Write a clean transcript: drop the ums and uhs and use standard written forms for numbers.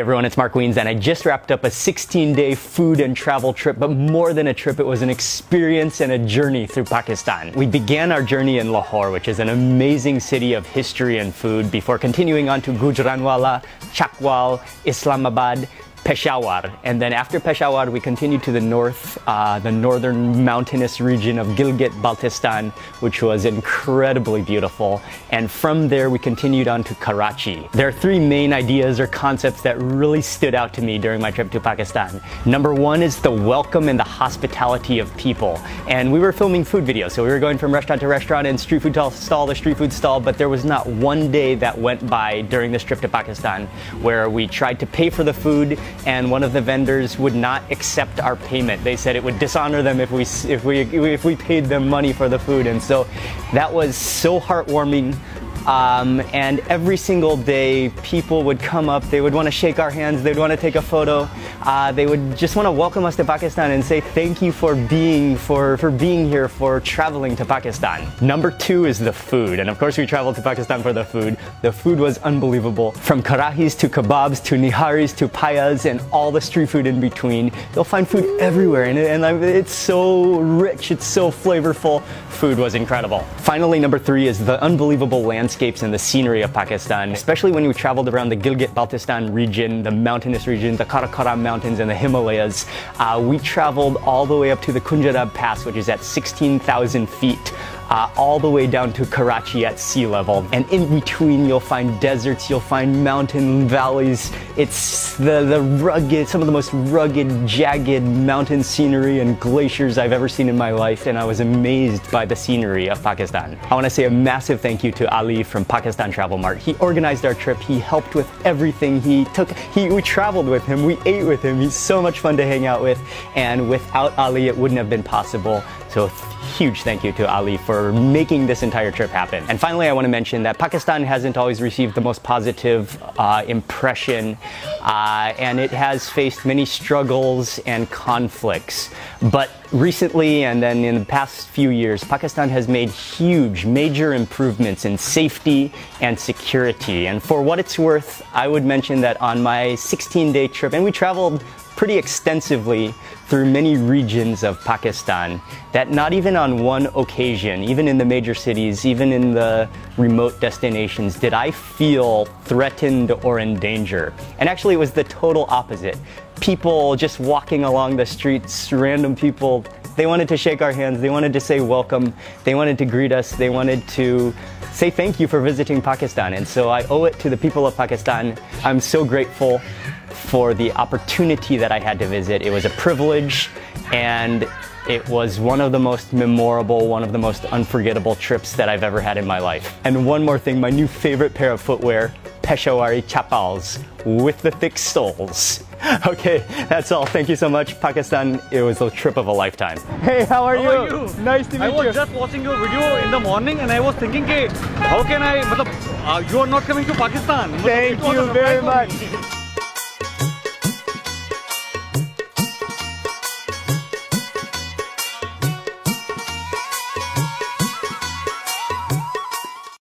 Hey everyone, it's Mark Wiens and I just wrapped up a 16-day food and travel trip, but more than a trip, it was an experience and a journey through Pakistan. We began our journey in Lahore, which is an amazing city of history and food, before continuing on to Gujaranwala, Chakwal, Islamabad, Peshawar, and then after Peshawar we continued to the north, the northern mountainous region of Gilgit-Baltistan, which was incredibly beautiful, and from there we continued on to Karachi. There are three main ideas or concepts that really stood out to me during my trip to Pakistan. Number one is the welcome and the hospitality of people, and we were filming food videos, so we were going from restaurant to restaurant and street food stall to street food stall, but there was not one day that went by during this trip to Pakistan where we tried to pay for the food and one of the vendors would not accept our payment. They said it would dishonor them if we paid them money for the food, and so that was so heartwarming. And every single day people would come up, they would want to shake our hands, they'd want to take a photo, they would just want to welcome us to Pakistan and say thank you for being here, for traveling to Pakistan. Number two is the food, and of course we traveled to Pakistan for the food. The food was unbelievable. From karahis to kebabs to niharis to payas and all the street food in between, you'll find food everywhere, and it's so rich, it's so flavorful. Food was incredible. Finally, number three is the unbelievable landscapes and the scenery of Pakistan, especially when we traveled around the Gilgit-Baltistan region, the mountainous region, the Karakoram mountains and the Himalayas. We traveled all the way up to the Khunjerab Pass, which is at 16,000 feet. All the way down to Karachi at sea level. And in between you'll find deserts, you'll find mountain valleys. It's some of the most rugged, jagged mountain scenery and glaciers I've ever seen in my life, and I was amazed by the scenery of Pakistan. I want to say a massive thank you to Ali from Pakistan Travel Mart. He organized our trip, he helped with everything, we traveled with him, we ate with him, he's so much fun to hang out with, and without Ali it wouldn't have been possible. So huge thank you to Ali for making this entire trip happen. And finally, I want to mention that Pakistan hasn't always received the most positive impression, and it has faced many struggles and conflicts. But recently, and then in the past few years, Pakistan has made major improvements in safety and security. And for what it's worth, I would mention that on my 16-day trip, and we traveled pretty extensively through many regions of Pakistan, that not even on one occasion, even in the major cities, even in the remote destinations, did I feel threatened or in danger. And actually it was the total opposite. People just walking along the streets, random people, they wanted to shake our hands, they wanted to say welcome, they wanted to greet us, they wanted to say thank you for visiting Pakistan. And so I owe it to the people of Pakistan. I'm so grateful for the opportunity that I had to visit. It was a privilege, and it was one of the most memorable, one of the most unforgettable trips that I've ever had in my life. And one more thing, my new favorite pair of footwear, Peshawari chappals with the thick soles. Okay, that's all. Thank you so much, Pakistan. It was a trip of a lifetime. Hey, how are you? Nice to meet you. I was just watching your video in the morning and I was thinking, how can I, you are not coming to Pakistan. Thank you very much.